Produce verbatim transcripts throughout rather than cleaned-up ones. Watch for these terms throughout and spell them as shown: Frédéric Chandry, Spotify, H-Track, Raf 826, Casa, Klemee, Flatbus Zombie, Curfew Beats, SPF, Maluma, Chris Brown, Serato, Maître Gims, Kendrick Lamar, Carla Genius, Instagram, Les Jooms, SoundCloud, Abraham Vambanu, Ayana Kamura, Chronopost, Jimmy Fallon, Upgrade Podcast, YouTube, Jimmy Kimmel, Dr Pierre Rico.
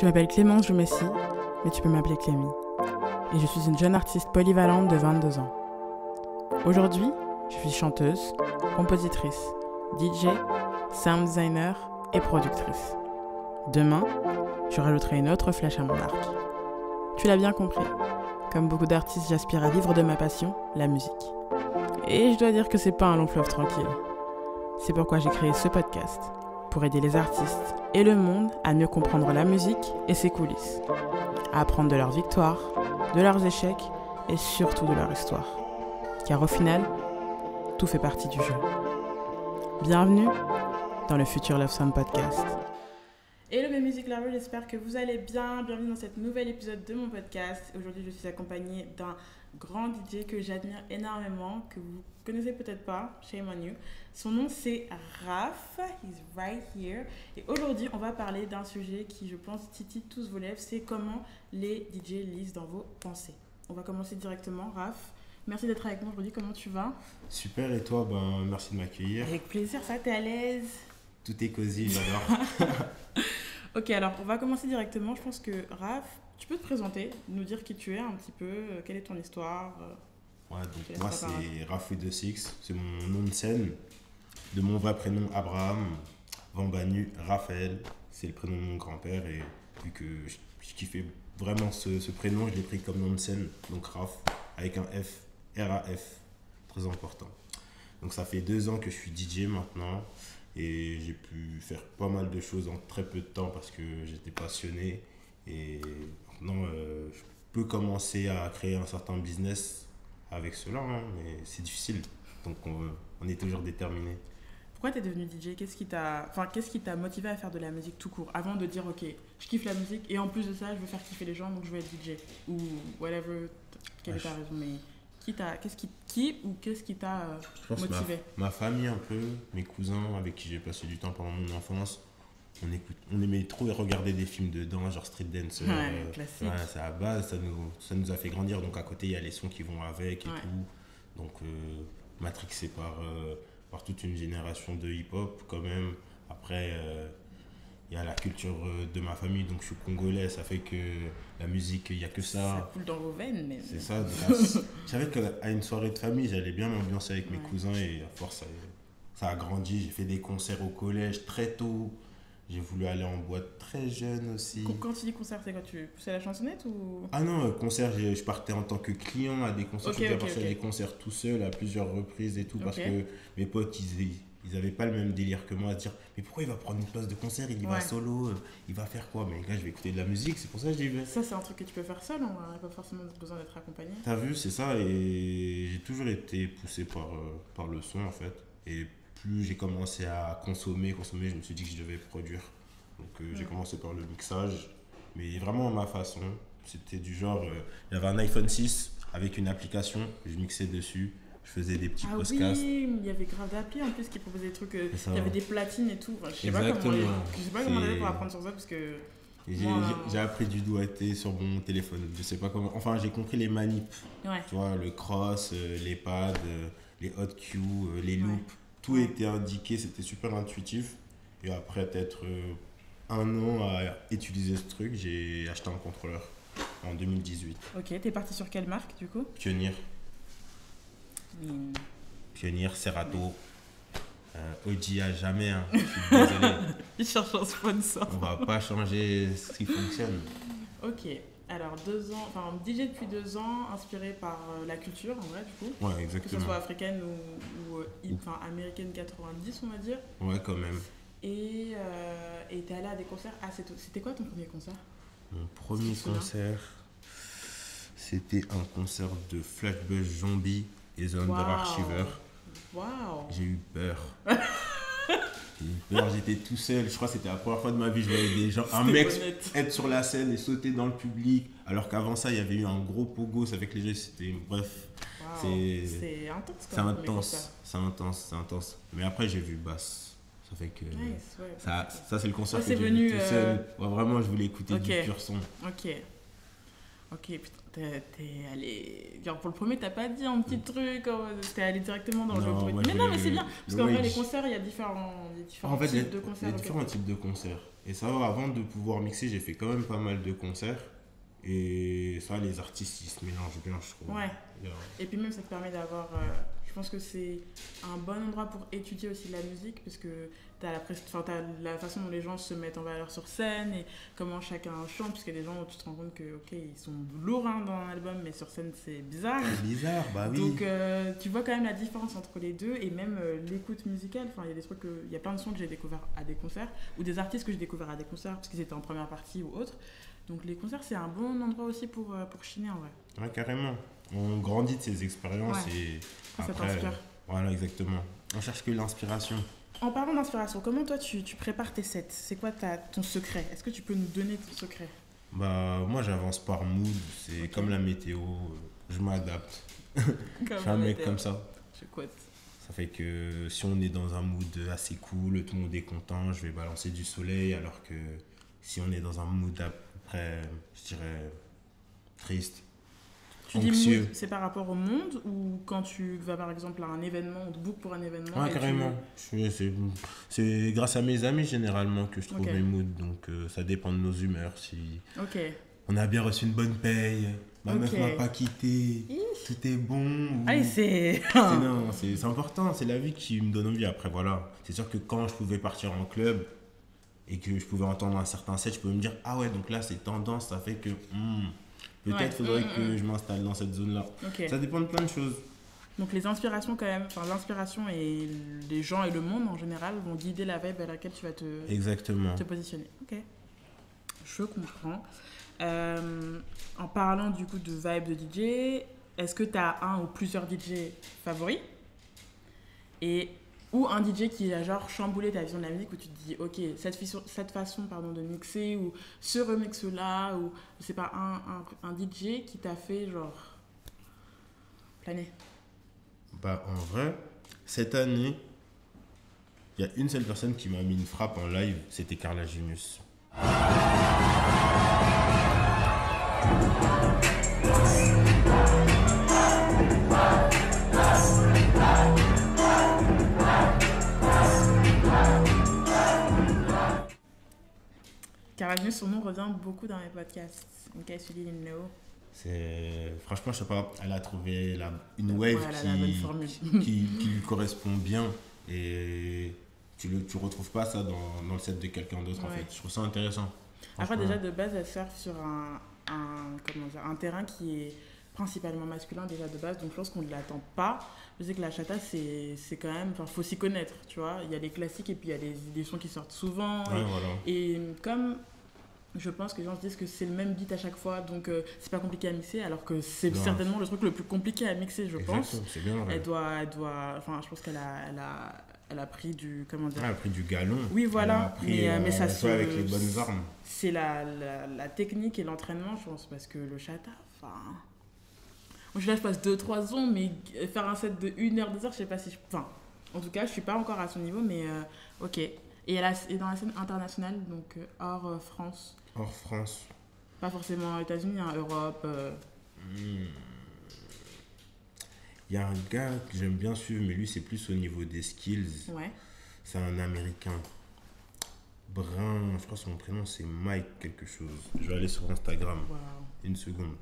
Je m'appelle Clémence Joumessi, mais tu peux m'appeler Klemee. Et je suis une jeune artiste polyvalente de vingt-deux ans. Aujourd'hui, je suis chanteuse, compositrice, D J, sound designer et productrice. Demain, je rajouterai une autre flèche à mon arc. Tu l'as bien compris. Comme beaucoup d'artistes, j'aspire à vivre de ma passion, la musique. Et je dois dire que c'est pas un long fleuve tranquille. C'est pourquoi j'ai créé ce podcast, pour aider les artistes et le monde à mieux comprendre la musique et ses coulisses, à apprendre de leurs victoires, de leurs échecs et surtout de leur histoire. Car au final, tout fait partie du jeu. Bienvenue dans le Future Love Sound Podcast. Hello mes music lovers, j'espère que vous allez bien. Bienvenue dans cet nouvel épisode de mon podcast. Aujourd'hui, je suis accompagnée d'un grand D J que j'admire énormément, que vous connaissez peut-être pas, shame on you. Son nom c'est Raf, he's right here. Et aujourd'hui, on va parler d'un sujet qui, je pense, titille tous vos lèvres, c'est comment les D J lisent dans vos pensées. On va commencer directement, Raf. Merci d'être avec moi aujourd'hui, comment tu vas? Super, et toi? Ben, merci de m'accueillir. Avec plaisir, ça, t'es à l'aise? Tout est cosy, j'adore. Ok, alors on va commencer directement. Je pense que Raf, tu peux te présenter, nous dire qui tu es un petit peu, quelle est ton histoire? Ouais, donc moi c'est Raf huit cent vingt-six, c'est mon nom de scène, de mon vrai prénom Abraham Vambanu Raphaël, c'est le prénom de mon grand-père et vu que je, je kiffais vraiment ce, ce prénom, je l'ai pris comme nom de scène, donc Raf avec un F, R A F, très important. Donc ça fait deux ans que je suis D J maintenant. Et j'ai pu faire pas mal de choses en très peu de temps parce que j'étais passionné. Et maintenant, euh, je peux commencer à créer un certain business avec cela, hein, mais c'est difficile. Donc, on, on est toujours déterminé. Pourquoi tu es devenu D J? Qu'est-ce qui t'a, enfin, qu'est-ce qui t'a motivé à faire de la musique tout court? Avant de dire, ok, je kiffe la musique et en plus de ça, je veux faire kiffer les gens, donc je veux être D J. Ou whatever, quelle est ta raison, mais... Qui, t'a, qu'est-ce qui, qui ou qu'est-ce qui t'a euh, je pense motivé? ma, ma famille un peu, mes cousins avec qui j'ai passé du temps pendant mon enfance. On, écoute, on aimait trop regarder des films dedans, genre street dance. Ouais, euh, classique. Ouais, c'est à base, ça nous, ça nous a fait grandir. Donc à côté, il y a les sons qui vont avec et ouais. tout. Donc euh, matrixé par, euh, par toute une génération de hip-hop quand même. Après, euh, il y a la culture de ma famille, donc je suis congolais, ça fait que la musique, il n'y a que ça. Ça coule dans vos veines, mais... C'est ça. La... Je savais qu'à une soirée de famille, j'allais bien m'ambiancer avec mes ouais. cousins et à force, ça, ça a grandi. J'ai fait des concerts au collège très tôt. J'ai voulu aller en boîte très jeune aussi. Quand tu dis concert, c'est quand tu poussais la chansonnette ou... Ah non, concert, je partais en tant que client à des concerts. Okay, je partais okay, okay. à des concerts tout seul, à plusieurs reprises et tout, okay. parce que mes potes, ils... Ils n'avaient pas le même délire que moi à dire mais pourquoi il va prendre une place de concert, il y ouais. va solo, il va faire quoi? Mais là je vais écouter de la musique, c'est pour ça que j'y vais. Ça c'est un truc que tu peux faire seul, on n'a pas forcément besoin d'être accompagné. T'as vu, c'est ça, et j'ai toujours été poussé par, par le son en fait. Et plus j'ai commencé à consommer, consommer, je me suis dit que je devais produire. Donc euh, ouais. j'ai commencé par le mixage, mais vraiment à ma façon. C'était du genre, euh, j'avais un iPhone six avec une application, je mixais dessus. Je faisais des petits ah podcasts. Oui, il y avait grave d'applis en plus qui proposaient des trucs. Euh, il y avait des platines et tout. Enfin, je ne sais pas comment on allait pour apprendre sur ça parce que... J'ai, moi, j'ai, j'ai appris du doigté sur mon téléphone. Je sais pas comment... Enfin, j'ai compris les manips. Ouais. Tu vois, le cross, euh, les pads, euh, les hot cue, euh, les loops. Ouais. Tout était indiqué, c'était super intuitif. Et après peut-être euh, un an à utiliser ce truc, j'ai acheté un contrôleur en deux mille dix-huit. Ok, t'es parti sur quelle marque du coup? Pioneer. Mmh. Pionnier, Serato, mmh. euh, O G à jamais, hein. Je suis désolé. Ils cherchent un sponsor. On va pas changer ce qui fonctionne. Ok, alors deux ans, enfin D J depuis deux ans, inspiré par la culture en vrai du coup. Ouais, exactement. Que ce soit africaine ou, ou enfin américaine quatre-vingt-dix on va dire. Ouais, quand même. Et euh, et t'es allé à des concerts assez tôt. C'était quoi ton premier concert? Mon premier concert, c'était un concert de Flatbus Zombie. Les ondes wow. de Archiver. Wow. J'ai eu peur. J'ai eu peur, j'étais tout seul. Je crois que c'était la première fois de ma vie que je voyais des gens, c'était un mec honnête. Être sur la scène et sauter dans le public. Alors qu'avant ça, il y avait eu un gros pogo avec les jeux. C'était bref. Wow. C'est... c'est intense. Quand c'est même, intense. C'est intense. C'est intense. Mais après, j'ai vu Basse. Ça fait que nice, ouais, ça, ouais. ça, c'est le concert ouais, que j'ai venu vu tout seul. Euh... Ouais, vraiment, je voulais écouter okay. du pur son. Ok. Ok, putain, t'es, t'es allé. Genre pour le premier, t'as pas dit un petit truc, t'es allé directement dans le non, jeu. Ouais, mais non, mais c'est bien, parce qu'en vrai, les concerts, il y a différents, y a différents en fait, types y a, de concerts. Il y a différents types de concerts. Et ça, avant de pouvoir mixer, j'ai fait quand même pas mal de concerts. Et ça, les artistes, ils se mélangent bien, je trouve. Ouais. Yeah. Et puis même, ça te permet d'avoir... Euh, je pense que c'est un bon endroit pour étudier aussi la musique, parce que tu as la, pré- la façon dont les gens se mettent en valeur sur scène et comment chacun chante, parce qu'il y a des gens où tu te rends compte que, ok, ils sont lourds hein, dans un album, mais sur scène, c'est bizarre. C'est bizarre, bah oui. Donc, euh, tu vois quand même la différence entre les deux, et même euh, l'écoute musicale. Enfin, il y a des trucs, il y a plein de sons que j'ai découverts à des concerts, ou des artistes que j'ai découverts à des concerts, parce qu'ils étaient en première partie ou autre. Donc les concerts, c'est un bon endroit aussi pour, euh, pour chiner en vrai. Ouais, carrément. On grandit de ces expériences ouais. et ça, après... Ça t'inspire. Euh, voilà, exactement. On cherche que l'inspiration. En parlant d'inspiration, comment toi, tu, tu prépares tes sets ? C'est quoi ta, ton secret ? Est-ce que tu peux nous donner ton secret ? Bah, moi, j'avance par mood. C'est okay. Comme la météo. Je m'adapte. Je suis un mec comme ça. Je quote. Ça fait que si on est dans un mood assez cool, tout le monde est content, je vais balancer du soleil, alors que si on est dans un mood... À... Euh, je dirais triste, tu anxieux. Dis mood, c'est par rapport au monde ou quand tu vas par exemple à un événement, on te book pour un événement? Ouais, carrément. Tu... Je, c'est, c'est grâce à mes amis généralement que je trouve okay. mes moods, donc euh, ça dépend de nos humeurs. Si okay. on a bien reçu une bonne paye, ma okay. meuf m'a pas quitté, Iff. Tout est bon. Allez, c'est... c'est, non, c'est, c'est important, c'est la vie qui me donne envie. Après, voilà, c'est sûr que quand je pouvais partir en club, et que je pouvais entendre un certain set, je pouvais me dire « Ah ouais, donc là, c'est tendance, ça fait que hmm, peut-être ouais, faudrait mm, que mm. je m'installe dans cette zone-là. Okay. » Ça dépend de plein de choses. Donc les inspirations quand même, enfin l'inspiration et les gens et le monde en général vont guider la vibe à laquelle tu vas te, Exactement. te positionner. Ok, je comprends. Euh, en parlant du coup de vibe de D J, est-ce que tu as un ou plusieurs D J favoris ? Et... Ou un D J qui a genre chamboulé ta vision de la musique, où tu te dis ok, cette, fiso- cette façon pardon, de mixer, ou ce remix là, ou c'est pas un, un, un D J qui t'a fait genre planer. Bah en vrai, cette année, il y a une seule personne qui m'a mis une frappe en live, c'était Carla Genius. Carla Genius, son nom revient beaucoup dans mes podcasts. In case you didn't know. C'est... Franchement, je sais pas, elle a trouvé la... une wave voilà, qui... La bonne formule. qui... qui lui correspond bien. Et tu ne le... tu retrouves pas ça dans... dans le set de quelqu'un d'autre, ouais. en fait. Je trouve ça intéressant. Après, déjà, de base, elle surfe sur un... Un... Comment dire, un terrain qui est principalement masculin, déjà de base. Donc, je pense qu'on ne l'attend pas. Je sais que la chata, c'est, c'est quand même... Enfin, il faut s'y connaître, tu vois. Il y a les classiques et puis il y a les... des sons qui sortent souvent. Ouais, et... Voilà. et comme... Je pense que les gens se disent que c'est le même beat à chaque fois, donc euh, c'est pas compliqué à mixer, alors que c'est non. certainement le truc le plus compliqué à mixer, je Exactement, pense. C'est bien, ouais. Elle doit, elle doit, enfin, je pense qu'elle a, elle a, elle a pris du, comment dire. Elle a pris du galon. Oui, voilà. Pris, mais, euh, mais ça se. Avec les bonnes armes. C'est la, la, la technique et l'entraînement, je pense, parce que le chata, enfin. Là, je passe deux, trois ans, mais faire un set de une heure, deux heures, je sais pas si, je... enfin, en tout cas, je suis pas encore à son niveau, mais euh, ok. Et elle est dans la scène internationale, donc hors France. Hors France. Pas forcément aux États-Unis, hein, Europe. Euh... Mmh. Il y a un gars que j'aime bien suivre, mais lui, c'est plus au niveau des skills. Ouais. C'est un Américain. Brun, je crois que son prénom, c'est Mike quelque chose. Je vais aller sur Instagram. Wow. Une seconde.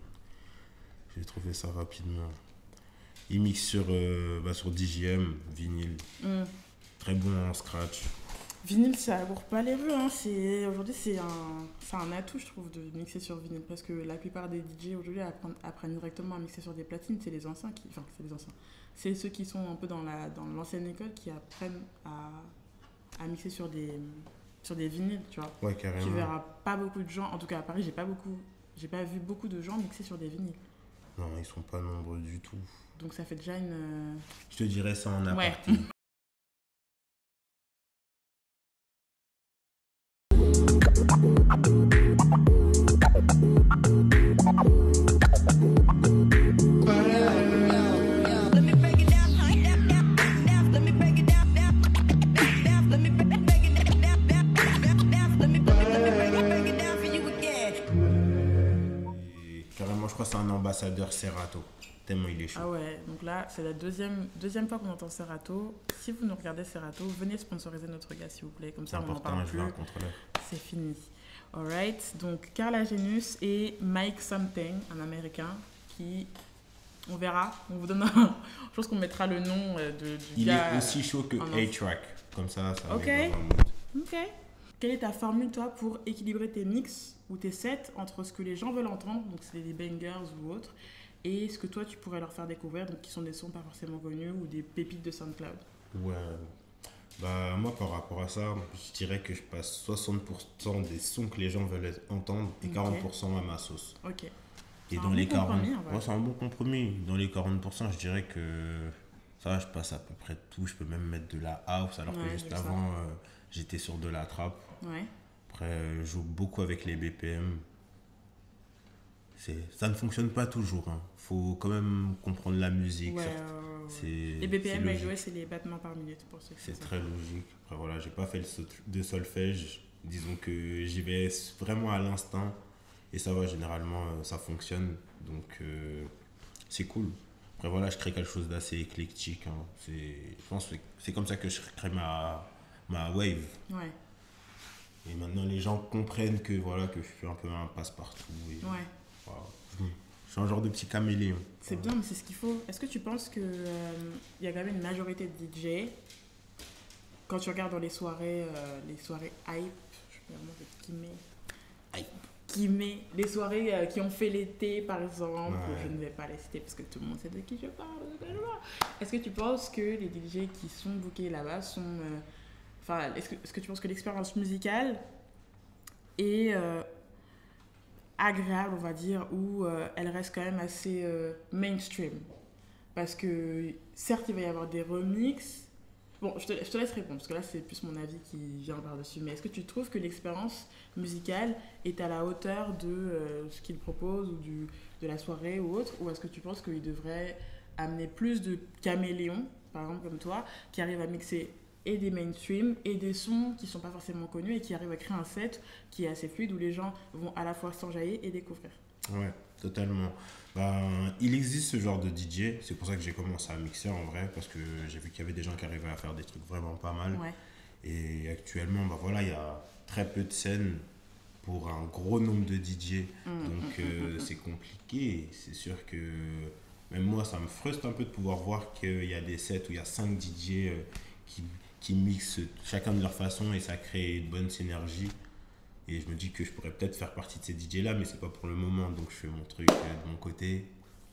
J'ai trouvé ça rapidement. Il mixe sur, euh, bah, sur D J M, vinyle. Mmh. Très bon en scratch. Vinyle, ça court pas les rues, hein. C'est, aujourd'hui c'est un, c'est un atout je trouve de mixer sur vinyle, parce que la plupart des D J aujourd'hui apprennent, apprennent directement à mixer sur des platines, c'est les anciens, qui, enfin c'est les anciens, c'est ceux qui sont un peu dans, la, dans l'ancienne école qui apprennent à, à mixer sur des, sur des vinyles, tu vois. Ouais, carrément. Tu verras pas beaucoup de gens, en tout cas à Paris j'ai pas, beaucoup, j'ai pas vu beaucoup de gens mixer sur des vinyles. Non, ils sont pas nombreux du tout. Donc ça fait déjà une... Je te dirais ça en aparté. Ouais. Carrément, je crois que c'est un ambassadeur Serato, tellement il est chaud. Ah ouais, donc là, c'est la deuxième, deuxième fois qu'on entend Serato. Si vous nous regardez Serato, venez sponsoriser notre gars, s'il vous plaît. Comme ça, on en parle plus. C'est important, je vais un contrôleur. c'est fini. Alright, donc Carla Genius et Mike Something, un Américain qui... On verra, on vous donne un... Je pense qu'on mettra le nom de, du Il gars. Il est aussi chaud que H-Track, comme ça, ça Ok, ok. Quelle est ta formule, toi, pour équilibrer tes mix ou tes sets entre ce que les gens veulent entendre, donc c'est des bangers ou autre, et ce que toi, tu pourrais leur faire découvrir, donc qui sont des sons pas forcément connus ou des pépites de SoundCloud? Ouais, bah moi, par rapport à ça, je dirais que je passe soixante pour cent des sons que les gens veulent entendre et okay. quarante pour cent à ma sauce. Ok. Et dans les quarante pour cent, ouais, c'est un bon compromis. Dans les quarante pour cent, je dirais que ça, je passe à peu près tout. Je peux même mettre de la house, alors ouais, que juste avant, euh, j'étais sur de la trappe. Ouais. Après, je joue beaucoup avec les B P M. C'est... Ça ne fonctionne pas toujours. Il hein. faut quand même comprendre la musique. Ouais, euh... c'est... Les B P M, c'est, ouais, c'est les battements par minute. Pour ceux qui c'est très ça. Logique. Après, voilà, j'ai pas fait de solfège. Disons que j'y vais vraiment à l'instinct. Et ça va, généralement, ça fonctionne, donc euh, c'est cool. Après, voilà, je crée quelque chose d'assez éclectique. Hein. C'est, je pense que c'est comme ça que je crée ma, ma wave. Ouais. Et maintenant, les gens comprennent que, voilà, que je suis un peu un passe-partout. Et, ouais. Voilà. Je suis un genre de petit caméléon. C'est voilà. bien, mais c'est ce qu'il faut. Est-ce que tu penses qu'il euh, y a quand même une majorité de D J, quand tu regardes dans les soirées, euh, les soirées hype, je vais vraiment te kimmer. Hype. Qui met les soirées euh, qui ont fait l'été, par exemple, ouais. je ne vais pas les citer parce que tout le monde sait de qui je parle. Est-ce que tu penses que les D J qui sont bookés là-bas sont... Enfin, euh, est-ce que, est-ce que tu penses que l'expérience musicale est euh, agréable, on va dire, ou euh, elle reste quand même assez euh, mainstream? Parce que, certes, il va y avoir des remixes. Bon, je te, je te laisse répondre, parce que là, c'est plus mon avis qui vient par-dessus. Mais est-ce que tu trouves que l'expérience musicale est à la hauteur de euh, ce qu'il propose, ou du, de la soirée ou autre? Ou est-ce que tu penses qu'il devrait amener plus de caméléons, par exemple comme toi, qui arrivent à mixer et des mainstream, et des sons qui ne sont pas forcément connus, et qui arrivent à créer un set qui est assez fluide, où les gens vont à la fois s'enjailler et découvrir? Ouais, totalement. Ben, il existe ce genre de D J, c'est pour ça que j'ai commencé à mixer en vrai, parce que j'ai vu qu'il y avait des gens qui arrivaient à faire des trucs vraiment pas mal. Ouais. Et actuellement, ben voilà, il y a très peu de scènes pour un gros nombre de D J, mmh, donc mmh, euh, mmh. c'est compliqué. C'est sûr que même moi, ça me frustre un peu de pouvoir voir qu'il y a des sets où il y a cinq D J qui, qui mixent chacun de leur façon et ça crée une bonne synergie. Et je me dis que je pourrais peut-être faire partie de ces D J-là, mais c'est pas pour le moment, donc je fais mon truc de mon côté.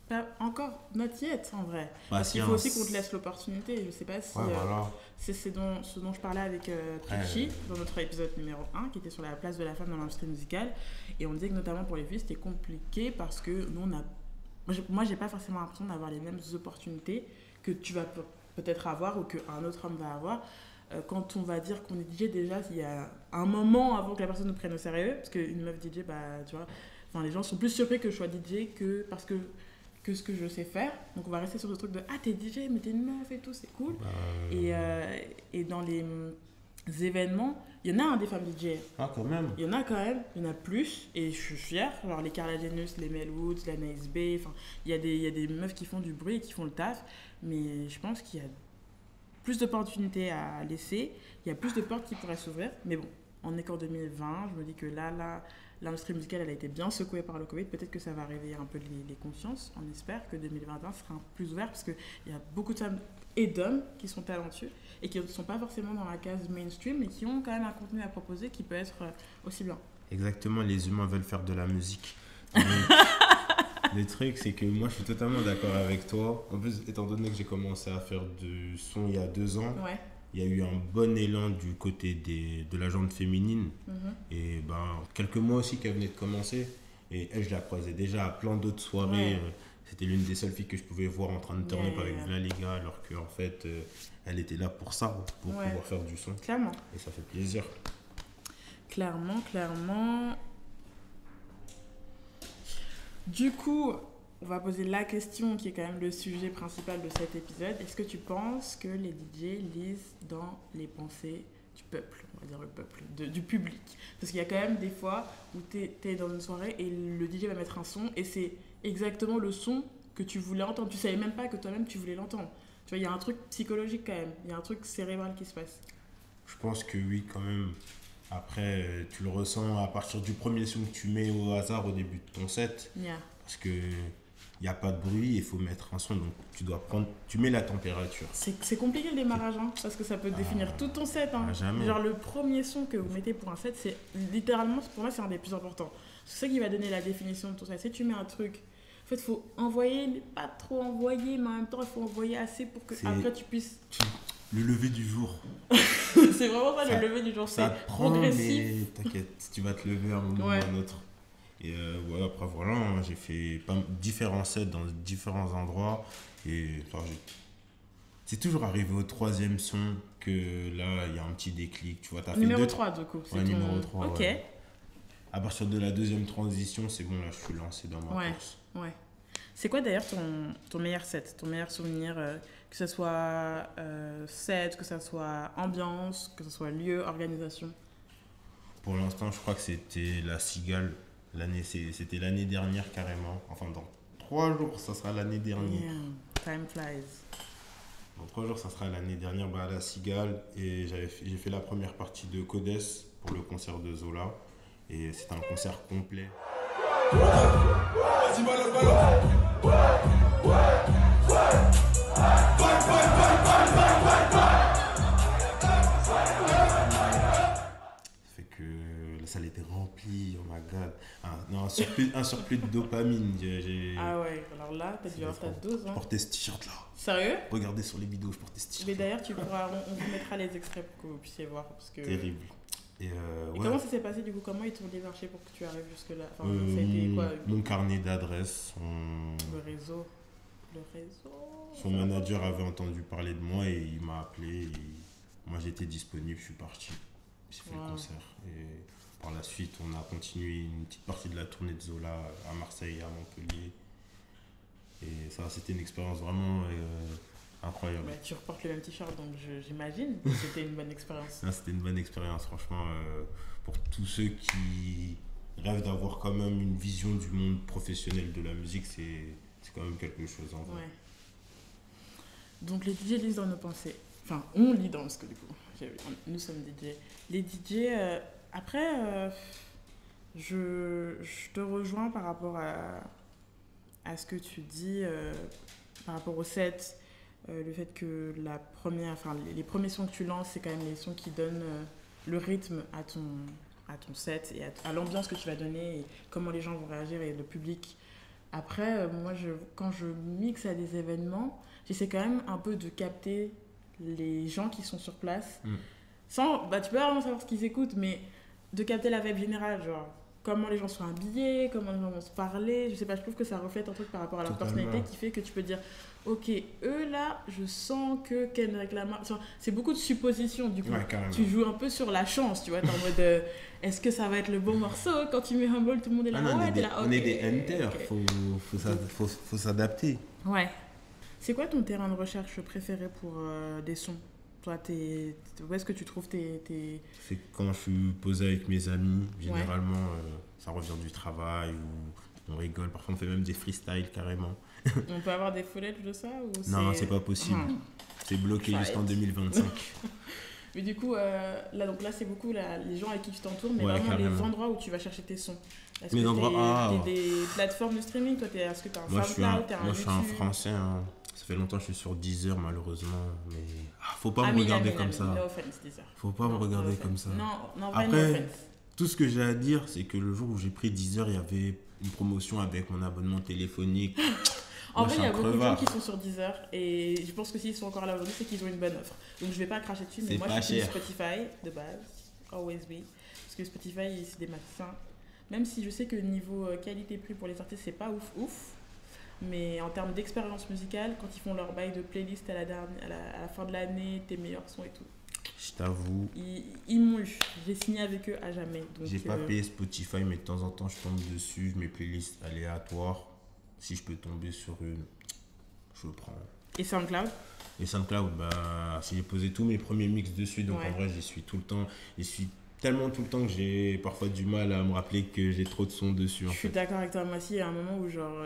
Pas encore, not yet, en vrai. Parce qu'il faut aussi qu'on te laisse l'opportunité. Je sais pas si ouais, euh, voilà. c'est, c'est dont, ce dont je parlais avec euh, Trichy, euh... dans notre épisode numéro un, qui était sur la place de la femme dans l'industrie musicale. Et on disait que notamment pour les filles, c'était compliqué parce que nous, on a... Moi, j'ai pas forcément l'impression d'avoir les mêmes opportunités que tu vas peut-être avoir ou qu'un autre homme va avoir. Quand on va dire qu'on est D J, déjà, il y a un moment avant que la personne nous prenne au sérieux, parce qu'une meuf D J, bah, tu vois, enfin, les gens sont plus surpris que je sois D J que parce que, que ce que je sais faire. Donc on va rester sur ce truc de ah, t'es D J, mais t'es une meuf et tout, c'est cool. Bah... Et, euh, et dans les événements, il y en a un des femmes D J. Ah, quand même. Il y en a quand même, il y en a plus, et je suis fière. Genre les Carla Genius, les Mel Woods, la Nice Bay, enfin, il y a des, il y a des meufs qui font du bruit et qui font le taf, mais je pense qu'il y a plus d'opportunités à laisser, il y a plus de portes qui pourraient s'ouvrir. Mais bon, on est qu'en deux mille vingt, je me dis que là, là, l'industrie musicale, elle a été bien secouée par le Covid. Peut-être que ça va réveiller un peu les, les consciences. On espère que deux mille vingt et un sera plus ouvert parce qu'il y a beaucoup de femmes et d'hommes qui sont talentueux et qui ne sont pas forcément dans la case mainstream, mais qui ont quand même un contenu à proposer qui peut être aussi bien. Exactement, les humains veulent faire de la musique. Le truc, c'est que moi, je suis totalement d'accord avec toi. En plus, étant donné que j'ai commencé à faire du son il y a deux ans, ouais. il y a eu un bon élan du côté des, de la gente féminine. Mm-hmm. Et ben, quelques mois aussi qu'elle venait de commencer. Et elle, je la croisais déjà à plein d'autres soirées. Ouais. C'était l'une des seules filles que je pouvais voir en train de tourner yeah. avec la Liga, alors qu'en fait, elle était là pour ça, pour ouais. pouvoir faire du son. Clairement. Et ça fait plaisir. Clairement, clairement... Du coup, on va poser la question qui est quand même le sujet principal de cet épisode. Est-ce que tu penses que les D J lisent dans les pensées du peuple, on va dire le peuple, de, du public? Parce qu'il y a quand même des fois où t'es, t'es dans une soirée et le D J va mettre un son et c'est exactement le son que tu voulais entendre. Tu savais même pas que toi-même tu voulais l'entendre. Tu vois, il y a un truc psychologique quand même, il y a un truc cérébral qui se passe. Je pense que oui, quand même. Après, tu le ressens à partir du premier son que tu mets au hasard au début de ton set. Yeah. Parce que il n'y a pas de bruit, il faut mettre un son, donc tu dois prendre, tu mets la température. C'est, c'est compliqué le démarrage, hein, parce que ça peut définir ah, tout ton set. Hein. Jamais. Genre le premier son que vous mettez pour un set, c'est littéralement, pour moi, c'est un des plus importants. C'est ça qui va donner la définition de ton set. Si tu mets un truc, en fait, il faut envoyer, mais pas trop envoyer, mais en même temps, il faut envoyer assez pour que c'est... après tu puisses... Le lever du jour. C'est vraiment pas ça, le lever du jour, ça c'est prend, progressif. Mais t'inquiète, tu vas te lever un moment ouais. ou un autre. Et euh, voilà, après voilà, hein, j'ai fait pas, différents sets dans différents endroits. Et enfin, j'ai... c'est toujours arrivé au troisième son que là, il y a un petit déclic. Tu vois, t'as numéro fait deux... trois, du coup. C'est ouais, ton... numéro trois, ok. Ouais. À partir de la deuxième transition, c'est bon, là, je suis lancé dans ma ouais, course. Ouais. C'est quoi d'ailleurs ton, ton meilleur set, ton meilleur souvenir, euh, que ce soit euh, set, que ce soit ambiance, que ce soit lieu, organisation? Pour l'instant, je crois que c'était la Cigale. L'année, c'était l'année dernière carrément. Enfin, dans trois jours, ça sera l'année dernière. Yeah, time flies. Dans trois jours, ça sera l'année dernière bah, à la Cigale. Et j'avais fait, j'ai fait la première partie de Codes pour le concert de Zola. Et c'est un concert complet. Vas-y, balance, balance. Ça fait que la salle était remplie, oh my god. Un, un, surplus, un surplus de dopamine. J'ai... Ah ouais, alors là, t'as dû avoir ta dose. Hein. Je portais ce t-shirt là. Sérieux ? Regardez sur les vidéos, je portais ce t-shirt. Mais d'ailleurs, tu pourras, on, on vous mettra les extraits pour que vous puissiez voir. Parce que... Terrible. Et, euh, et ouais. Comment ça s'est passé du coup? Comment ils t'ont démarché pour que tu arrives jusque là? Enfin, euh, ça a été quoi? Mon carnet d'adresses, son... le réseau, le réseau. Son manager avait entendu parler de moi et il m'a appelé. Et... Moi j'étais disponible, je suis parti. J'ai fait wow. le concert. Et par la suite, on a continué une petite partie de la tournée de Zola à Marseille et à Montpellier. Et ça, c'était une expérience vraiment. Euh... Incroyable. Bah, tu reportes le même t-shirt, donc je, j'imagine que c'était une bonne expérience. Ah, c'était une bonne expérience, franchement. Euh, pour tous ceux qui rêvent d'avoir quand même une vision du monde professionnel de la musique, c'est, c'est quand même quelque chose. En vrai. Ouais. Donc les D J lisent dans nos pensées. Enfin, on lit dans, parce que du coup, nous sommes D J. Les D J, euh, après, euh, je, je te rejoins par rapport à, à ce que tu dis, euh, par rapport au set. Euh, le fait que la première, enfin, les, les premiers sons que tu lances, c'est quand même les sons qui donnent euh, le rythme à ton, à ton set et à, à l'ambiance que tu vas donner et comment les gens vont réagir et le public. Après, euh, moi, je, quand je mixe à des événements, j'essaie quand même un peu de capter les gens qui sont sur place. Mmh. Sans, bah, tu peux vraiment savoir ce qu'ils écoutent, mais de capter la vibe générale, genre comment les gens sont habillés, comment les gens vont se parler. Je sais pas, je trouve que ça reflète un truc par rapport à leur Totalement. personnalité qui fait que tu peux dire... Ok, eux là, je sens que Kendrick Lamar... C'est beaucoup de suppositions, du coup. Ouais, tu joues un peu sur la chance, tu vois. T'es en mode, euh, est-ce que ça va être le bon morceau? Quand tu mets Humble, tout le monde est là. Ah non, ouais, on est des, là, okay, on est des hunters, okay. faut, faut, faut, faut, faut s'adapter. Ouais. C'est quoi ton terrain de recherche préféré pour euh, des sons? Toi, t'es, t'es, où est-ce que tu trouves tes... tes... C'est quand je suis posé avec mes amis. Généralement, ouais. euh, ça revient du travail ou on rigole. Parfois, on fait même des freestyles, carrément. On peut avoir des follettes de ça ou c'est... Non, c'est pas possible. Hum. C'est bloqué ça jusqu'en deux mille vingt-cinq. Mais du coup, euh, là, donc là, c'est beaucoup là, les gens avec qui tu t'entoures, mais ouais, vraiment carrément. Les endroits où tu vas chercher tes sons. Est-ce mais que endroits... t'es, ah, t'es des plateformes de streaming? Toi, t'es, est-ce que t'as un SoundCloud? Moi, un, moi je suis un Français. Hein. Ça fait longtemps que je suis sur Deezer, malheureusement. Mais ah, faut pas ah, me regarder comme ça. No offense, Deezer. Faut pas me regarder comme ça. Non, non, vraiment, no offense. Tout ce que j'ai à dire, c'est que le jour où j'ai pris Deezer, il y avait une promotion avec mon abonnement téléphonique. En vrai, il y a beaucoup de gens qui sont sur Deezer et je pense que s'ils sont encore là aujourd'hui, c'est qu'ils ont une bonne offre. Donc je vais pas cracher dessus, mais c'est moi je suis sur Spotify de base, always be, parce que Spotify c'est des matins. Même si je sais que niveau qualité-prix pour les artistes c'est pas ouf ouf, mais en termes d'expérience musicale, quand ils font leur bail de playlist à la, dernière, à la, à la fin de l'année, tes meilleurs sons et tout. Je t'avoue. Ils, ils m'ont eu. J'ai signé avec eux à jamais. Donc, j'ai euh... pas payé Spotify, mais de temps en temps je tombe dessus, mes playlists aléatoires. Si je peux tomber sur une, je le prends. Et SoundCloud? Et SoundCloud, bah, j'ai posé tous mes premiers mix dessus, donc ouais. en vrai, j'y suis tout le temps. J'y suis tellement tout le temps que j'ai parfois du mal à me rappeler que j'ai trop de sons dessus. En je fait. suis d'accord avec toi, moi aussi, il y a un moment où genre,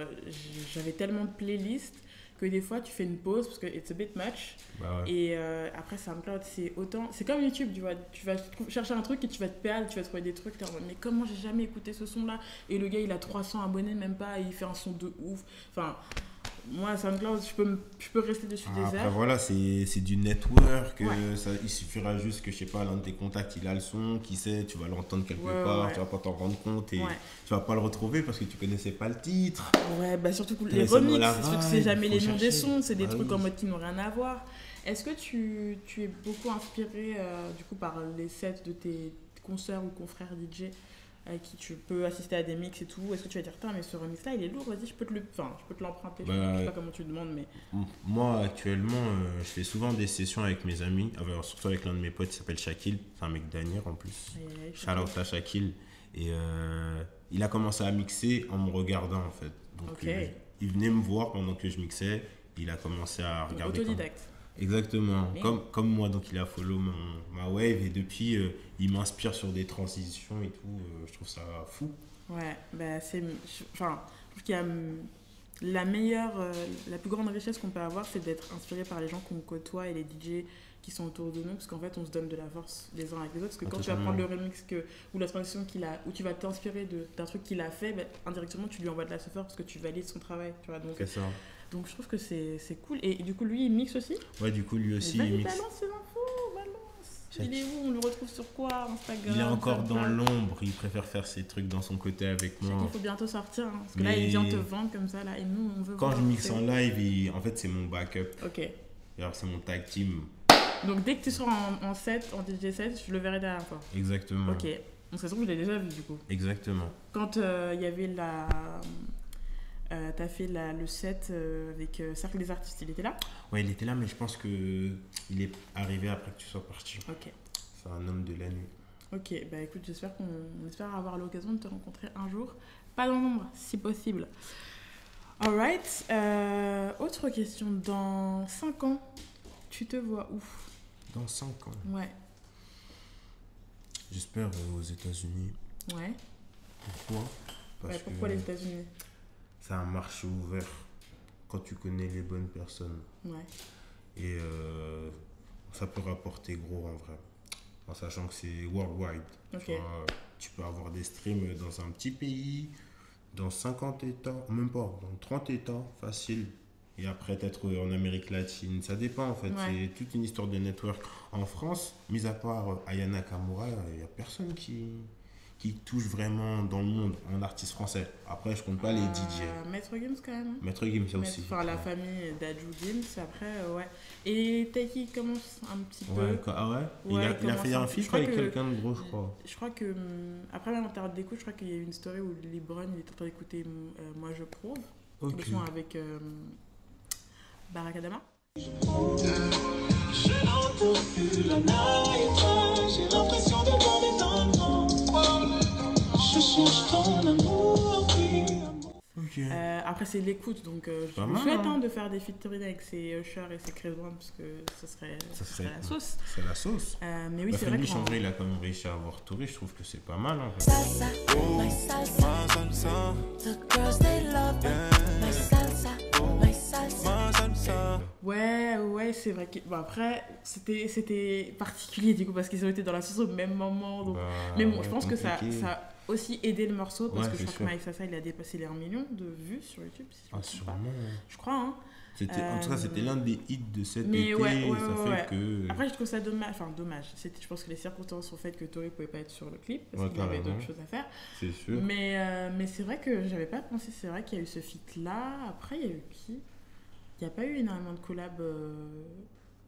j'avais tellement de playlists que des fois tu fais une pause parce que it's a bit much. Bah ouais. Et euh, après SoundCloud, c'est autant, c'est comme YouTube, tu vois, tu vas chercher un truc et tu vas te perdre, tu vas trouver des trucs, t'es en mode mais comment j'ai jamais écouté ce son là, et le gars il a trois cents abonnés même pas et il fait un son de ouf. Enfin moi SoundCloud, je peux je peux rester dessus ah, des heures. Après voilà, c'est c'est du network, ouais. Ça, il suffira juste que je sais pas l'un de tes contacts il a le son, qui sait, tu vas l'entendre quelque ouais, part, ouais. Tu vas pas t'en rendre compte et ouais. Tu vas pas le retrouver parce que tu connaissais pas le titre. Ouais, bah surtout que les remixes, c'est que c'est jamais les noms des sons, c'est des bah, trucs oui. En mode qui n'ont rien à voir. Est-ce que tu tu es beaucoup inspiré euh, du coup par les sets de tes consoeurs ou confrères D J? Avec qui tu peux assister à des mix et tout, est-ce que tu vas dire putain mais ce remix là il est lourd, vas-y je peux te le, enfin je peux te l'emprunter, bah, je sais pas comment tu demandes mais moi actuellement euh, je fais souvent des sessions avec mes amis, euh, surtout avec l'un de mes potes qui s'appelle Shakil, c'est un mec d'Anier en plus, shout out à Shakil, et euh, il a commencé à mixer en me regardant en fait, donc okay. euh, il venait me voir pendant que je mixais, il a commencé à regarder. Autodidacte. Exactement, mais... comme, comme moi, donc il a follow mon, ma wave et depuis, euh, il m'inspire sur des transitions et tout, euh, je trouve ça fou. Ouais, bah c'est, enfin, je trouve qu'il y a la meilleure, euh, la plus grande richesse qu'on peut avoir, c'est d'être inspiré par les gens qu'on côtoie et les D J qui sont autour de nous, parce qu'en fait, on se donne de la force les uns avec les autres, parce que ah, quand totalement. Tu vas prendre le remix que, ou la transition qu'il a, où tu vas t'inspirer de, d'un truc qu'il a fait, bah, indirectement, tu lui envoies de la souffrance parce que tu valides son travail, tu vois, donc... C'est ça. Donc je trouve que c'est, c'est cool. Et, et du coup, lui, il mixe aussi ? Ouais, du coup, lui aussi, il mixe. Balance ses infos, balance. Il est où ? On le retrouve sur quoi ? Instagram ? Il est encore dans l'ombre. Il préfère faire ses trucs dans son côté avec moi. Il faut bientôt sortir. Hein, parce que mais... là, il vient te vendre comme ça. Là, et nous, on veut quand je mixe en live, il... en fait, c'est mon backup. Ok. Alors, c'est mon tag team. Donc dès que tu seras en, en set, en D J set, je le verrai derrière toi. Exactement. Ok. Donc ça se trouve, je l'ai déjà vu du coup. Exactement. Quand il euh, y avait la... Euh, t'as fait la, le set euh, avec euh, Cercle des Artistes, il était là ? Ouais, il était là, mais je pense qu'il est arrivé après que tu sois parti. Ok. C'est un homme de la nuit. Ok, bah écoute, j'espère qu'on on espère avoir l'occasion de te rencontrer un jour. Pas dans l'ombre, si possible. Alright. Euh, autre question. Dans cinq ans, tu te vois où ? Dans cinq ans ? Ouais. J'espère euh, aux États-Unis. Ouais. Pourquoi ? Parce ouais, pourquoi que... les États-Unis ? C'est un marché ouvert quand tu connais les bonnes personnes. Ouais. Et euh, ça peut rapporter gros en vrai. En sachant que c'est worldwide. Okay. Tu vois, tu peux avoir des streams dans un petit pays, dans cinquante États, même pas, dans trente États, facile. Et après, peut-être en Amérique latine. Ça dépend en fait. Ouais. C'est toute une histoire de network. En France, mis à part Ayana Kamura, il n'y a personne qui. qui touche vraiment dans le monde un artiste français. Après, je compte pas euh, les D J. Maître Gims, quand même. Maître Gims, ça aussi. Enfin, la famille d'Adjou Gims, après, euh, ouais. Et Taki commence un petit peu. Ouais, ah ouais, ouais il, a, il, il a fait un feat avec que, quelqu'un de gros, je crois. Je crois que. Après, là, en termes d'écoute, je crois qu'il y a eu une story où Lebron, il était en train d'écouter euh, Moi, je prouve. Ok. Le son avec euh, Barack Adama. Je prouve, je n'entends plus la naïfa, j'ai l'impression de voir les enfants. Okay. Euh, après c'est l'écoute, donc euh, je vous souhaite hein, de faire des featuring avec ses Usher et ses Chris Brown parce que ça serait, ça serait, serait la sauce. C'est la sauce. Euh, mais oui, bah, c'est Frédéric vrai. Frédéric Chandry, il a quand même réussi à avoir touré, je trouve que c'est pas mal. En fait. Oh. Ouais, ouais, c'est vrai que bon, après c'était c'était particulier du coup parce qu'ils ont été dans la sauce au même moment. Donc... Bah, mais bon, ouais, je pense compliqué. que ça ça aussi aider le morceau parce ouais, que je crois sûr. que Mike Sassa il a dépassé les un million de vues sur YouTube si je ah, sûrement pas. je crois hein c'était, euh, en tout cas c'était l'un des hits de cet mais été ouais, ouais, ouais, ça ouais, fait ouais. que après je trouve ça dommage enfin dommage c'était, je pense que les circonstances ont fait que Tori pouvait pas être sur le clip parce ouais, qu'il avait d'autres choses à faire c'est sûr mais euh, mais c'est vrai que j'avais pas pensé c'est vrai qu'il y a eu ce feat là après il y a eu qui il y a pas eu énormément de collab euh...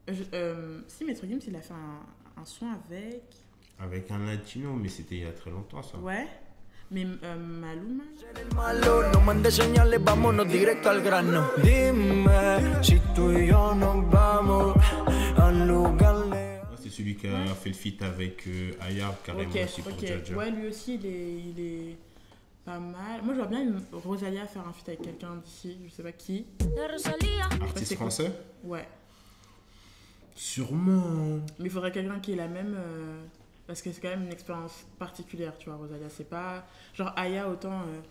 Je, euh, si Maître Gims il a fait un, un son avec Avec un latino, mais c'était il y a très longtemps ça. Ouais, mais euh, Maluma. Ouais, c'est celui qui a ouais. fait le feat avec euh, Aya, carrément okay, aussi pour okay. Jaja. Ouais, lui aussi il est, il est pas mal. Moi je vois bien une Rosalia faire un feat avec quelqu'un d'ici, je sais pas qui. Artiste français ? Ouais. Sûrement. Mais il faudrait quelqu'un qui ait la même. Euh... Parce que c'est quand même une expérience particulière, tu vois, Rosalia. C'est pas... Genre, Aya, autant, euh,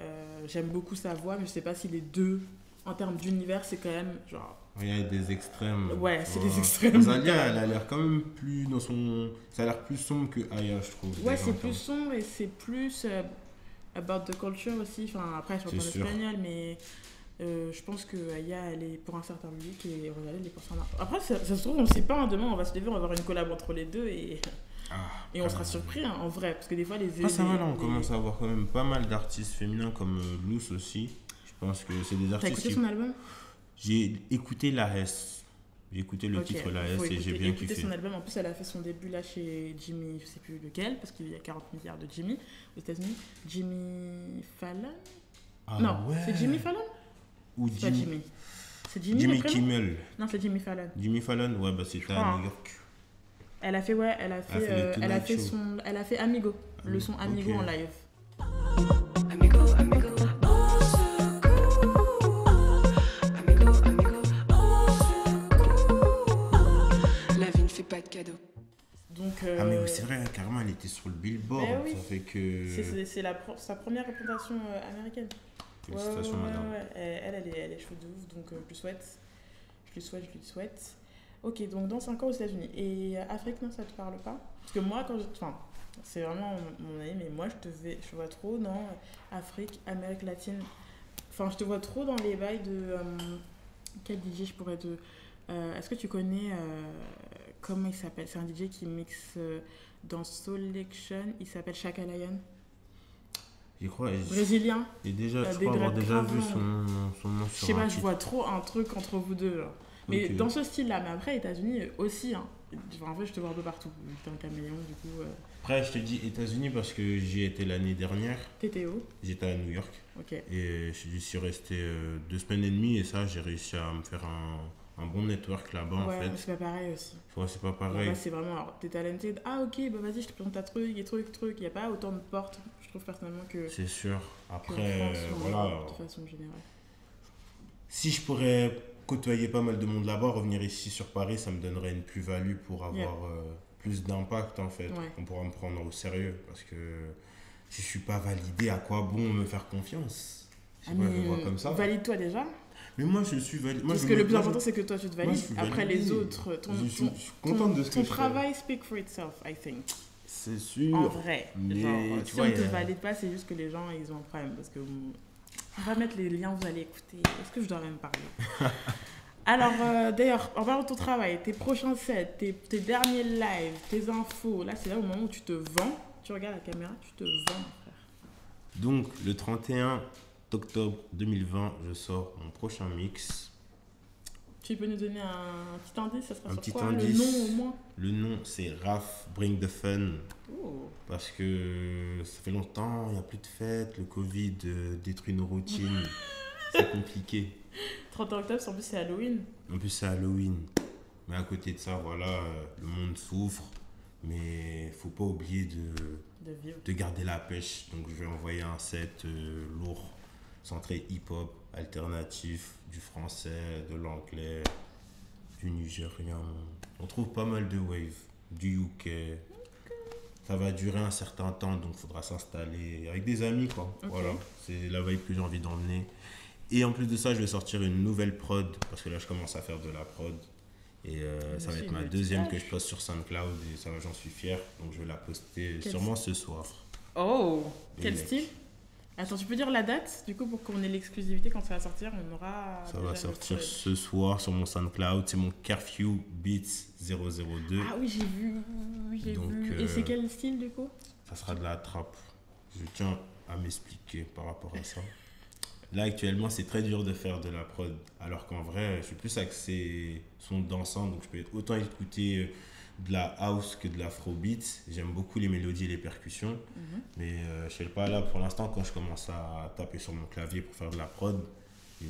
euh, j'aime beaucoup sa voix, mais je sais pas si les deux en termes d'univers, c'est quand même genre... Il y a des extrêmes. Ouais, c'est des extrêmes. Zalia, elle a l'air quand même plus dans son... Ça a l'air plus sombre que Aya, je trouve. Ouais, c'est plus sombre et c'est plus euh, about the culture aussi. Enfin, après, je parle pas espagnol, mais euh, je pense que Aya, elle est pour un certain public et Rosalie, elle est pour son art. Après, ça, ça se trouve, on ne sait pas. Hein, demain, on va se lever, on va avoir une collab entre les deux et... Ah, et on sera surpris hein, en vrai, parce que des fois les... Ah, ça va, là, on les... commence à avoir quand même pas mal d'artistes féminins comme euh, Luce aussi. Je pense que c'est des artistes... T'as écouté qui... son album? J'ai écouté La S. J'ai écouté le okay. titre La S et j'ai bien kiffé. Son album, en plus elle a fait son début là chez Jimmy, je sais plus lequel, parce qu'il y a quarante milliards de Jimmy aux États-Unis. Jimmy Fallon ah, Non, ouais. c'est Jimmy Fallon Ou Jimmy... Pas Jimmy. C'est Jimmy, Jimmy Kimmel. Non, c'est Jimmy Fallon. Jimmy Fallon, ouais, bah c'est à New York. Elle a fait, ouais, elle a fait, elle a fait, euh, elle a fait son, elle a fait Amigo, Am- le son Amigo okay. en live. Amigo, Amigo, oh, so cool. Amigo, Amigo, oh, so cool. La vie ne fait pas de cadeaux. Donc, euh... Ah, mais ouais, c'est vrai, carrément, elle était sur le Billboard. Ben oui. Ça fait que... C'est, c'est, c'est la pro- sa première représentation américaine. Félicitations, ouais, ouais, madame. Ouais, ouais. Elle, elle est, elle est chaude de ouf, donc euh, je lui souhaite. Je lui souhaite, je lui souhaite. Ok, donc dans cinq ans aux États-Unis. Et Afrique, non, ça te parle pas? Parce que moi, quand je... Enfin, c'est vraiment mon avis, mais moi, je te vais... je vois trop dans Afrique, Amérique latine. Enfin, je te vois trop dans les bails de... Euh... Quel D J je pourrais te... Euh, est-ce que tu connais... Euh... Comment il s'appelle? C'est un D J qui mixe euh, dans Selection. Il s'appelle Chaka Lion. Je crois. Brésilien. Et déjà, je crois avoir déjà vu son, son nom sur... Je sais pas, je vois trop un truc entre vous deux, genre. Mais okay. dans ce style-là, mais après, États-Unis aussi. Hein. Enfin, en vrai, je te vois un peu partout. T'es un caméléon, du coup. Euh... Après, je te dis États-Unis parce que j'y étais l'année dernière. T'étais où? J'étais à New York. Ok. Et je suis resté euh, deux semaines et demie, et ça, j'ai réussi à me faire un, un bon network là-bas, ouais, en fait. Ouais, mais c'est pas pareil aussi. Ouais, c'est pas pareil. Là, c'est vraiment, alors, t'es talenté. Ah, ok, bah vas-y, je te présente ta truc, et truc, truc. Il n'y a pas autant de portes, je trouve, personnellement, que... C'est sûr. Après, France, euh, voilà. De façon générale. Si je pourrais... côtoyer pas mal de monde là-bas, revenir ici sur Paris, ça me donnerait une plus-value pour avoir yeah. euh, plus d'impact, en fait. Ouais. On pourra me prendre au sérieux, parce que si je suis pas validé, à quoi bon me faire confiance? Je sais ah pas, je vois comme ça. Valide-toi déjà. Mais moi, je suis validé. Parce que le plus important, c'est que toi, tu te valides. Moi, après, les autres, ton, je suis, je suis contente ton, de ce ton que travail speak for itself, I think. C'est sûr. En vrai. Mais genre, tu si vois, on ne te a... valide pas, c'est juste que les gens, ils ont un problème, parce que... On va mettre les liens, vous allez écouter. Est-ce que je dois même parler? Alors, euh, d'ailleurs, en parlant de ton travail, tes prochains sets, tes, tes derniers lives, tes infos, là, c'est là au moment où tu te vends. Tu regardes la caméra, tu te vends, frère. Donc, le trente et un octobre deux mille vingt, je sors mon prochain mix. Tu peux nous donner un petit indice? Ça sera un sur petit quoi indice. Le nom, au moins? Le nom, c'est Raf, Bring the Fun. Oh. Parce que ça fait longtemps, il n'y a plus de fêtes, le Covid détruit nos routines. C'est compliqué. trente octobre, en plus, c'est Halloween. En plus, c'est Halloween. Mais à côté de ça, voilà, le monde souffre. Mais il ne faut pas oublier de, de, de garder la pêche. Donc, je vais envoyer un set euh, lourd, centré hip-hop, alternatif, du français, de l'anglais, du nigérien. On trouve pas mal de waves, du U K. Okay. Ça va durer un certain temps, donc il faudra s'installer avec des amis, quoi. Okay. Voilà, c'est la vibe que j'ai envie d'emmener. Et en plus de ça, je vais sortir une nouvelle prod, parce que là, je commence à faire de la prod. Et euh, ça va être ma deuxième que je poste sur SoundCloud, et ça, j'en suis fier. Donc je vais la poster Quel sûrement sti- ce soir. Oh, et quel mec. style? Attends, tu peux dire la date, du coup, pour qu'on ait l'exclusivité quand ça va sortir, on aura... Ça va sortir notre... ce soir sur mon SoundCloud, c'est mon Curfew Beats zéro zéro deux. Ah oui, j'ai vu, oui, j'ai Donc, vu. Et euh, c'est quel style, du coup? Ça sera de la trappe. Je tiens à m'expliquer par rapport à ça. Là, actuellement, c'est très dur de faire de la prod, alors qu'en vrai, je suis plus axé son dansant, donc je peux autant écouter... de la house que de l'afrobeat. J'aime beaucoup les mélodies et les percussions. Mm-hmm. Mais euh, je sais pas, là, pour l'instant, quand je commence à taper sur mon clavier pour faire de la prod, et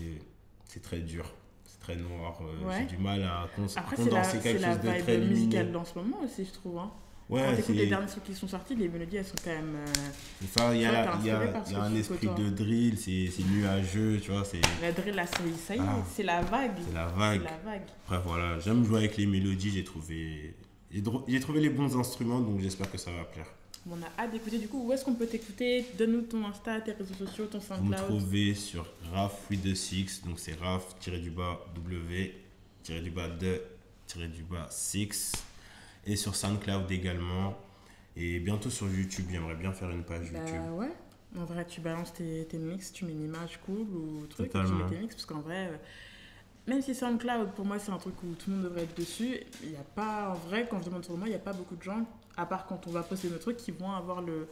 c'est très dur, c'est très noir. Euh, ouais. J'ai du mal à cons- Après, condenser la, quelque chose de très lumineux. Après, c'est la vibe musicale dans ce moment aussi, je trouve. Hein. Ouais, quand t'écoutes les derniers trucs qui sont sortis, les mélodies, elles sont quand même... Euh... Enfin, il y a, ouais, y a, y a un esprit coton. de drill, c'est, c'est nuageux, tu vois. C'est... La drill, là, c'est, ça y est, ah, c'est la vague. C'est la vague. C'est la vague. Après, voilà, j'aime jouer avec les mélodies, j'ai trouvé... J'ai trouvé les bons instruments, donc j'espère que ça va plaire. On a hâte d'écouter. Du coup, où est-ce qu'on peut t'écouter? Donne-nous ton Insta, tes réseaux sociaux, ton SoundCloud. Vous me trouvez sur Raf huit cent vingt-six, donc c'est Raf W deux six, et sur SoundCloud également, et bientôt sur YouTube. J'aimerais bien faire une page bah, YouTube. Ouais. En vrai, tu balances tes, tes mix, tu mets une image cool ou truc, tu mets tes mix, parce qu'en vrai, même si SoundCloud, pour moi, c'est un truc où tout le monde devrait être dessus, il n'y a pas, en vrai, quand je demande sur moi, il n'y a pas beaucoup de gens, à part quand on va poster nos trucs, qui vont avoir le,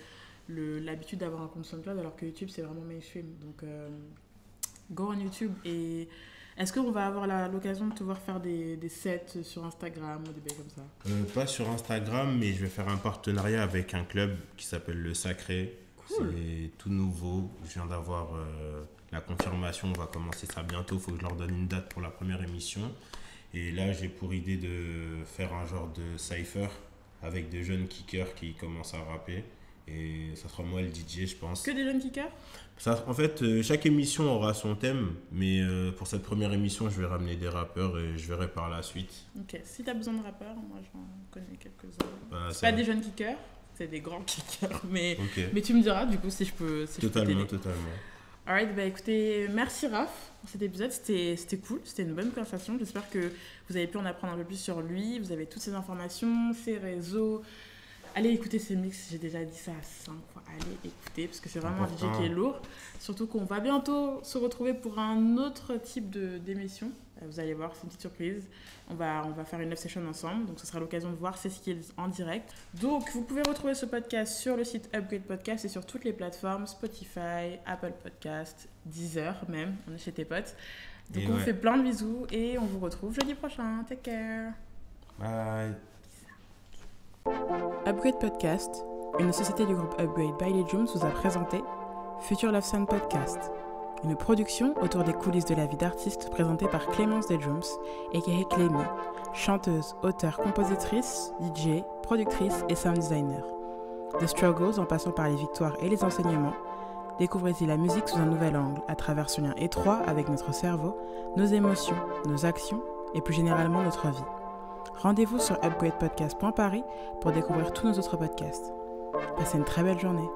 le, l'habitude d'avoir un compte SoundCloud, alors que YouTube, c'est vraiment mainstream. Donc, euh, go on YouTube. Et est-ce qu'on va avoir la, l'occasion de te voir faire des, des sets sur Instagram ou des bails comme ça? euh, Pas sur Instagram, mais je vais faire un partenariat avec un club qui s'appelle Le Sacré. Cool. C'est tout nouveau. Je viens d'avoir euh, la confirmation. On va commencer ça bientôt. Il faut que je leur donne une date pour la première émission. Et là, j'ai pour idée de faire un genre de cypher avec des jeunes kickers qui commencent à rapper. Et ça sera moi le D J, je pense. Que des jeunes kickers ? Ça, en fait, euh, chaque émission aura son thème. Mais euh, pour cette première émission, je vais ramener des rappeurs et je verrai par la suite. Ok. Si tu as besoin de rappeurs, moi, j'en connais quelques-uns. Bah, c'est pas des jeunes kickers ? C'est des grands kickers, mais, okay. mais tu me diras du coup si je peux si Totalement, je peux totalement. All right, bah écoutez, merci Raf pour cet épisode, c'était, c'était cool, c'était une bonne conversation. J'espère que vous avez pu en apprendre un peu plus sur lui, vous avez toutes ses informations, ses réseaux. Allez écouter ses mix, j'ai déjà dit ça cinq fois, allez écouter, parce que c'est vraiment important. Un D J qui est lourd. Surtout qu'on va bientôt se retrouver pour un autre type de, d'émission. Vous allez voir, c'est une petite surprise. On va, on va faire une live session ensemble, donc ce sera l'occasion de voir ses skills en direct. Donc, vous pouvez retrouver ce podcast sur le site Upgrade Podcast et sur toutes les plateformes, Spotify, Apple Podcast, Deezer même, on est chez tes potes. Donc, et on ouais. vous fait plein de bisous et on vous retrouve jeudi prochain. Take care. Bye. Upgrade Podcast, une société du groupe Upgrade by Les Jooms, vous a présenté Future Love Sound Podcast, une production autour des coulisses de la vie d'artiste présentée par Clémence Les Jooms, aka Klemee, chanteuse, auteure, compositrice, D J, productrice et sound designer. Des struggles en passant par les victoires et les enseignements, découvrez-y la musique sous un nouvel angle à travers ce lien étroit avec notre cerveau, nos émotions, nos actions et plus généralement notre vie. Rendez-vous sur upgrade podcast point paris pour découvrir tous nos autres podcasts. Passez une très belle journée.